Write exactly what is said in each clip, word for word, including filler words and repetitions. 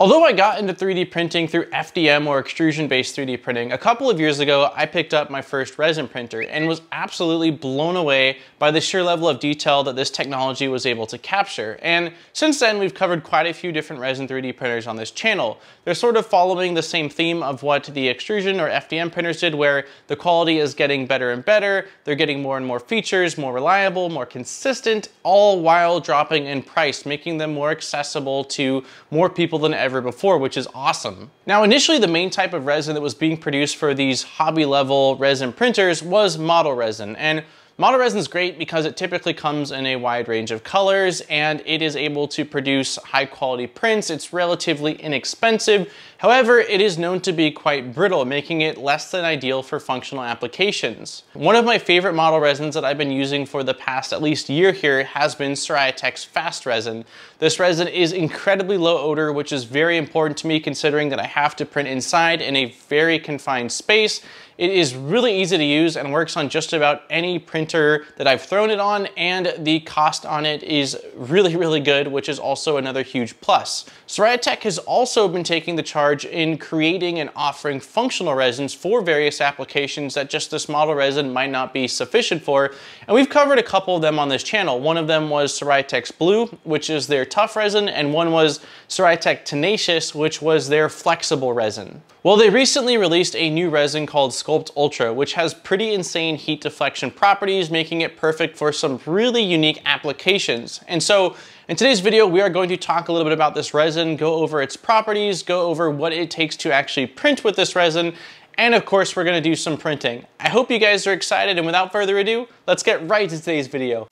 Although I got into three D printing through F D M or extrusion-based three D printing, a couple of years ago, I picked up my first resin printer and was absolutely blown away by the sheer level of detail that this technology was able to capture. And since then, we've covered quite a few different resin three D printers on this channel. They're sort of following the same theme of what the extrusion or F D M printers did, where the quality is getting better and better, they're getting more and more features, more reliable, more consistent, all while dropping in price, making them more accessible to more people than ever before, which is awesome. Now, initially the main type of resin that was being produced for these hobby level resin printers was model resin. And model resin is great because it typically comes in a wide range of colors and it is able to produce high quality prints. It's relatively inexpensive. However, it is known to be quite brittle, making it less than ideal for functional applications. One of my favorite model resins that I've been using for the past at least year here has been Siraya Tech's Fast Resin. This resin is incredibly low odor, which is very important to me considering that I have to print inside in a very confined space. It is really easy to use and works on just about any printer that I've thrown it on, and the cost on it is really, really good, which is also another huge plus. Siraya Tech has also been taking the charge in creating and offering functional resins for various applications that just this model resin might not be sufficient for, and we've covered a couple of them on this channel. One of them was Siraya Tech's Blue, which is their tough resin, and one was Siraya Tech Tenacious, which was their flexible resin. Well, they recently released a new resin called Sculpt Sculpt Ultra, which has pretty insane heat deflection properties, making it perfect for some really unique applications. And so in today's video, we are going to talk a little bit about this resin, go over its properties, go over what it takes to actually print with this resin, and of course, we're going to do some printing. I hope you guys are excited, and without further ado, let's get right to today's video.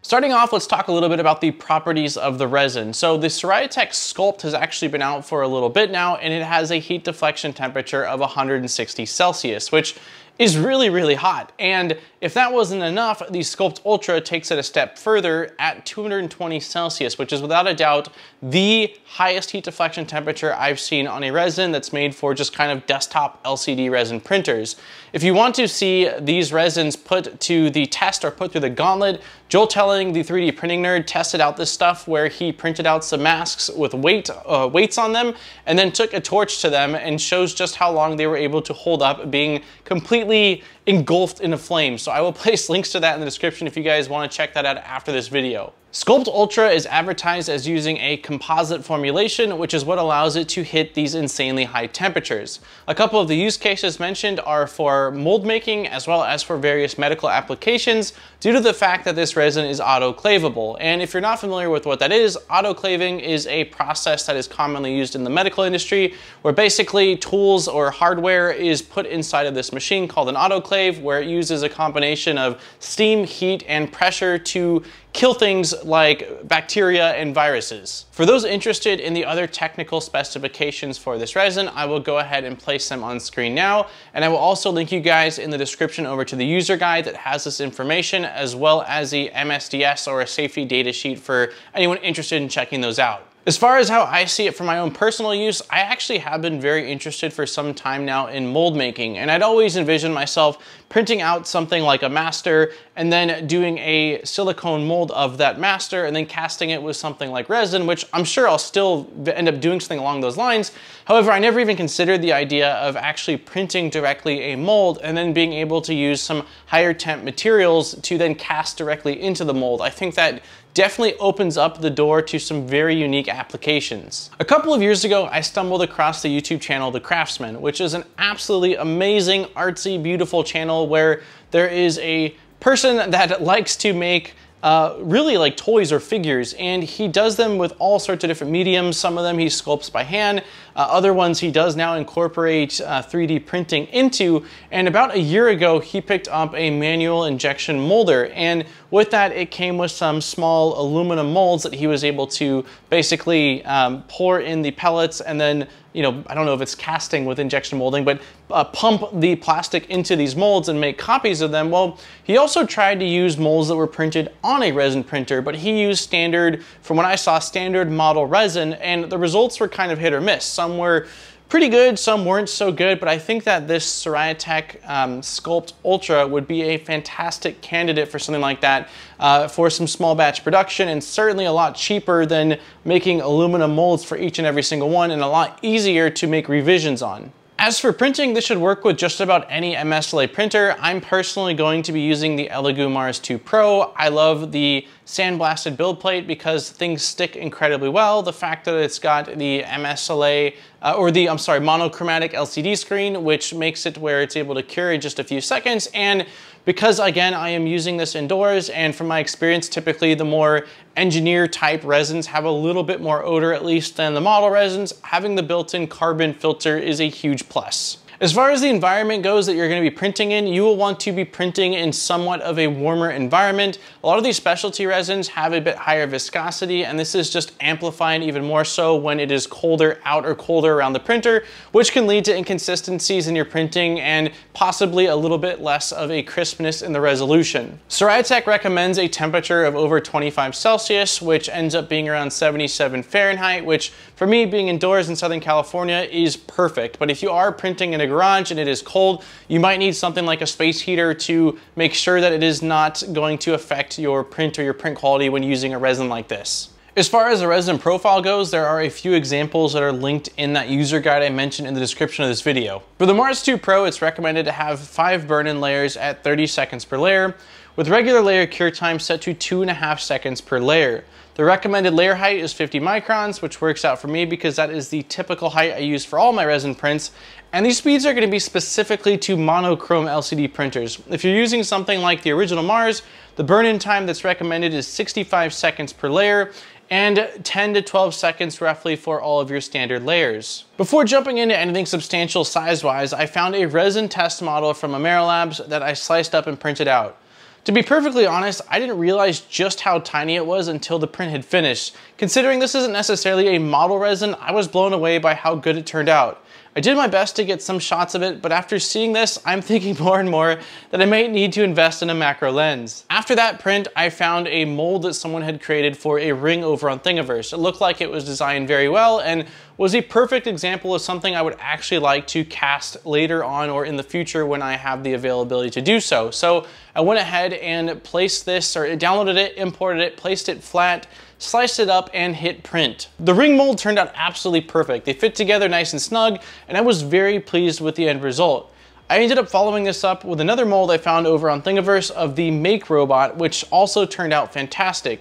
Starting off, let's talk a little bit about the properties of the resin. So the Siraya Tech Sculpt has actually been out for a little bit now, and it has a heat deflection temperature of one hundred sixty Celsius, which is really, really hot. And if that wasn't enough, the Sculpt Ultra takes it a step further at two hundred twenty Celsius, which is without a doubt the highest heat deflection temperature I've seen on a resin that's made for just kind of desktop L C D resin printers. If you want to see these resins put to the test or put through the gauntlet, Joel Telling, the three D printing nerd, tested out this stuff where he printed out some masks with weight, uh, weights on them, and then took a torch to them and shows just how long they were able to hold up being completely engulfed in a flame. So I will place links to that in the description if you guys want to check that out after this video. Sculpt Ultra is advertised as using a composite formulation, which is what allows it to hit these insanely high temperatures. A couple of the use cases mentioned are for mold making as well as for various medical applications due to the fact that this resin is autoclavable. And if you're not familiar with what that is, autoclaving is a process that is commonly used in the medical industry where basically tools or hardware is put inside of this machine called an autoclave, where it uses a combination of steam, heat, and pressure to kill things like bacteria and viruses. For those interested in the other technical specifications for this resin, I will go ahead and place them on screen now. And I will also link you guys in the description over to the user guide that has this information, as well as the M S D S or a safety data sheet for anyone interested in checking those out. As far as how I see it for my own personal use, I actually have been very interested for some time now in mold making, and I'd always envisioned myself printing out something like a master and then doing a silicone mold of that master and then casting it with something like resin, which I'm sure I'll still end up doing something along those lines. However, I never even considered the idea of actually printing directly a mold and then being able to use some higher temp materials to then cast directly into the mold. I think that definitely opens up the door to some very unique applications. A couple of years ago, I stumbled across the YouTube channel TheCrafsMan, which is an absolutely amazing, artsy, beautiful channel where there is a person that likes to make Uh, really like toys or figures, and he does them with all sorts of different mediums. Some of them he sculpts by hand, uh, other ones he does now incorporate uh, three D printing into, and about a year ago he picked up a manual injection molder, and with that it came with some small aluminum molds that he was able to basically um, pour in the pellets and then, you know, I don't know if it's casting with injection molding, but uh, pump the plastic into these molds and make copies of them. Well, he also tried to use molds that were printed on a resin printer, but he used standard, from what I saw, standard model resin, and the results were kind of hit or miss. Some were pretty good, some weren't so good, but I think that this Siraya Tech um, Sculpt Ultra would be a fantastic candidate for something like that, uh, for some small batch production, and certainly a lot cheaper than making aluminum molds for each and every single one, and a lot easier to make revisions on. As for printing, this should work with just about any M S L A printer. I'm personally going to be using the Elegoo Mars two Pro. I love the sandblasted build plate because things stick incredibly well. The fact that it's got the M S L A, uh, or the, I'm sorry, monochromatic L C D screen, which makes it where it's able to cure in just a few seconds. And because again, I am using this indoors, and from my experience, typically the more engineer type resins have a little bit more odor, at least, than the model resins, having the built-in carbon filter is a huge plus. As far as the environment goes that you're gonna be printing in, you will want to be printing in somewhat of a warmer environment. A lot of these specialty resins have a bit higher viscosity, and this is just amplified even more so when it is colder out or colder around the printer, which can lead to inconsistencies in your printing and possibly a little bit less of a crispness in the resolution. Siraya Tech recommends a temperature of over twenty-five Celsius, which ends up being around seventy-seven Fahrenheit, which for me, being indoors in Southern California, is perfect. But if you are printing in a garage and it is cold, you might need something like a space heater to make sure that it is not going to affect your print or your print quality when using a resin like this. As far as the resin profile goes, there are a few examples that are linked in that user guide I mentioned in the description of this video. For the Mars two Pro, it's recommended to have five burn-in layers at thirty seconds per layer, with regular layer cure time set to two and a half seconds per layer. The recommended layer height is fifty microns, which works out for me because that is the typical height I use for all my resin prints. And these speeds are gonna be specifically to monochrome L C D printers. If you're using something like the original Mars, the burn-in time that's recommended is sixty-five seconds per layer, and ten to twelve seconds roughly for all of your standard layers. Before jumping into anything substantial size-wise, I found a resin test model from AmeraLabs that I sliced up and printed out. To be perfectly honest, I didn't realize just how tiny it was until the print had finished. Considering this isn't necessarily a model resin, I was blown away by how good it turned out. I did my best to get some shots of it, but after seeing this, I'm thinking more and more that I might need to invest in a macro lens. After that print, I found a mold that someone had created for a ring over on Thingiverse. It looked like it was designed very well and was a perfect example of something I would actually like to cast later on or in the future when I have the availability to do so. So I went ahead and placed this, or downloaded it, imported it, placed it flat, sliced it up, and hit print. The ring mold turned out absolutely perfect. They fit together nice and snug, and I was very pleased with the end result. I ended up following this up with another mold I found over on Thingiverse of the Make Robot, which also turned out fantastic.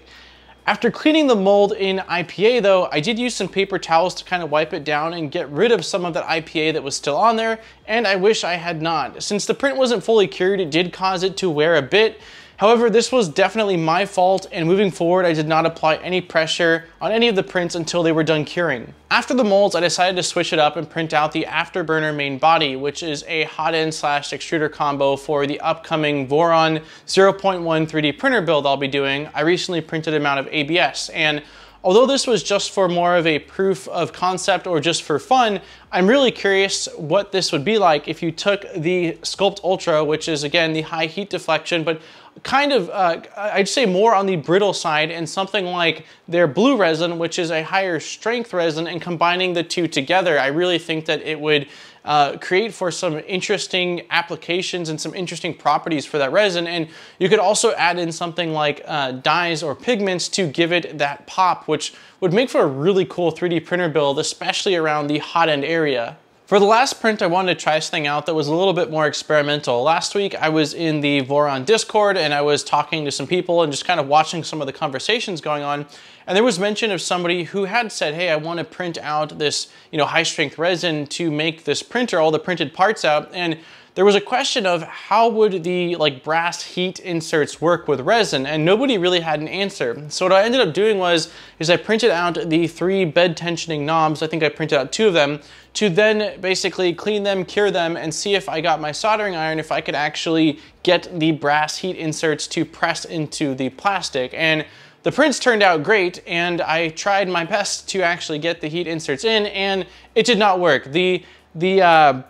After cleaning the mold in I P A though, I did use some paper towels to kind of wipe it down and get rid of some of that I P A that was still on there, and I wish I had not. Since the print wasn't fully cured, it did cause it to wear a bit. However, this was definitely my fault, and moving forward, I did not apply any pressure on any of the prints until they were done curing. After the molds, I decided to switch it up and print out the Afterburner main body, which is a hot end slash extruder combo for the upcoming Voron zero point one three D printer build I'll be doing. I recently printed him out of A B S, and although this was just for more of a proof of concept or just for fun, I'm really curious what this would be like if you took the Sculpt Ultra, which is again the high heat deflection, but kind of, uh, I'd say more on the brittle side, and something like their blue resin, which is a higher strength resin, and combining the two together, I really think that it would uh, create for some interesting applications and some interesting properties for that resin. And you could also add in something like uh, dyes or pigments to give it that pop, which would make for a really cool three D printer build, especially around the hot end area. For the last print, I wanted to try something out that was a little bit more experimental. Last week, I was in the Voron Discord, and I was talking to some people and just kind of watching some of the conversations going on. And there was mention of somebody who had said, hey, I want to print out this, you know, high strength resin to make this printer, all the printed parts out. And there was a question of how would the like brass heat inserts work with resin? And nobody really had an answer. So what I ended up doing was, is I printed out the three bed tensioning knobs. I think I printed out two of them, to then basically clean them, cure them, and see if I got my soldering iron, if I could actually get the brass heat inserts to press into the plastic. And the prints turned out great, and I tried my best to actually get the heat inserts in, and it did not work. The, the uh,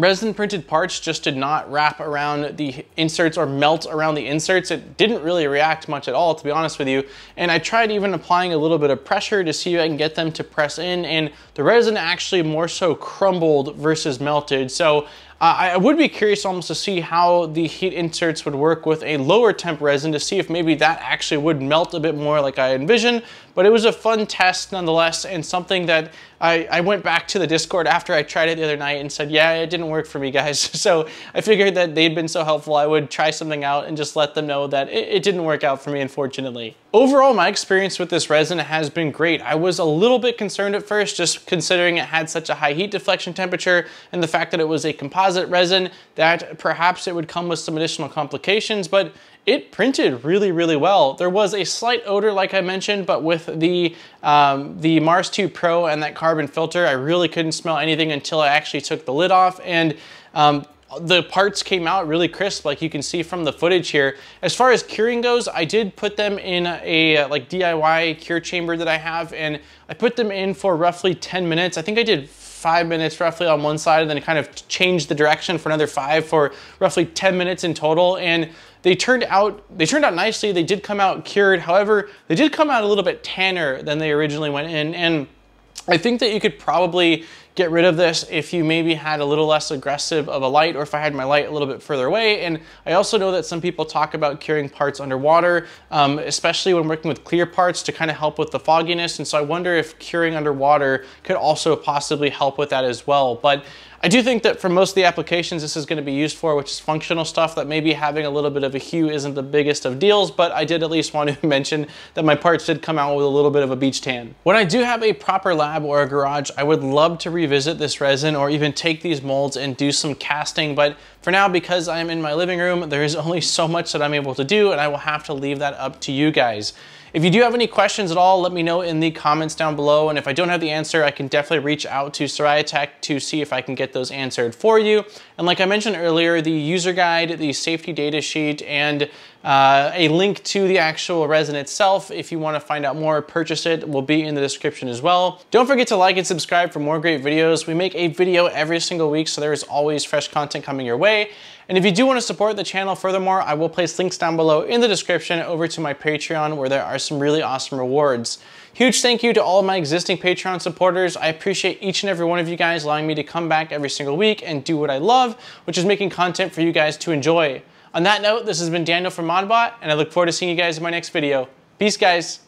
resin printed parts just did not wrap around the inserts or melt around the inserts. It didn't really react much at all, to be honest with you. And I tried even applying a little bit of pressure to see if I can get them to press in, and the resin actually more so crumbled versus melted. So Uh, I would be curious almost to see how the heat inserts would work with a lower temp resin to see if maybe that actually would melt a bit more like I envisioned. But it was a fun test nonetheless, and something that I, I went back to the Discord after I tried it the other night and said, yeah, it didn't work for me, guys. So I figured that they'd been so helpful, I would try something out and just let them know that it, it didn't work out for me, unfortunately. Overall, my experience with this resin has been great. I was a little bit concerned at first, just considering it had such a high heat deflection temperature and the fact that it was a composite resin, that perhaps it would come with some additional complications, but it printed really, really well. There was a slight odor, like I mentioned, but with the um, the Mars two Pro and that carbon filter, I really couldn't smell anything until I actually took the lid off, and um, the parts came out really crisp, like you can see from the footage here. As far as curing goes, I did put them in a like D I Y cure chamber that I have, and I put them in for roughly ten minutes. I think I did five minutes roughly on one side, and then kind of changed the direction for another five for roughly ten minutes in total. And they turned out, they turned out nicely. They did come out cured. However, they did come out a little bit tanner than they originally went in. And I think that you could probably get rid of this if you maybe had a little less aggressive of a light, or if I had my light a little bit further away. And I also know that some people talk about curing parts underwater, um, especially when working with clear parts, to kind of help with the fogginess. And so I wonder if curing underwater could also possibly help with that as well. But I do think that for most of the applications this is going to be used for, which is functional stuff, that maybe having a little bit of a hue isn't the biggest of deals, but I did at least want to mention that my parts did come out with a little bit of a beach tan. When I do have a proper lab or a garage, I would love to revisit this resin, or even take these molds and do some casting, but for now, because I'm in my living room, there is only so much that I'm able to do, and I will have to leave that up to you guys. If you do have any questions at all, let me know in the comments down below, and if I don't have the answer, I can definitely reach out to Siraya Tech to see if I can get those answered for you. And like I mentioned earlier, the user guide, the safety data sheet, and uh, a link to the actual resin itself, if you want to find out more, purchase it, will be in the description as well. Don't forget to like and subscribe for more great videos. We make a video every single week, so there is always fresh content coming your way. And if you do want to support the channel furthermore, I will place links down below in the description over to my Patreon, where there are some really awesome rewards. Huge thank you to all of my existing Patreon supporters. I appreciate each and every one of you guys allowing me to come back every single week and do what I love, which is making content for you guys to enjoy. On that note, this has been Daniel from ModBot, and I look forward to seeing you guys in my next video. Peace, guys.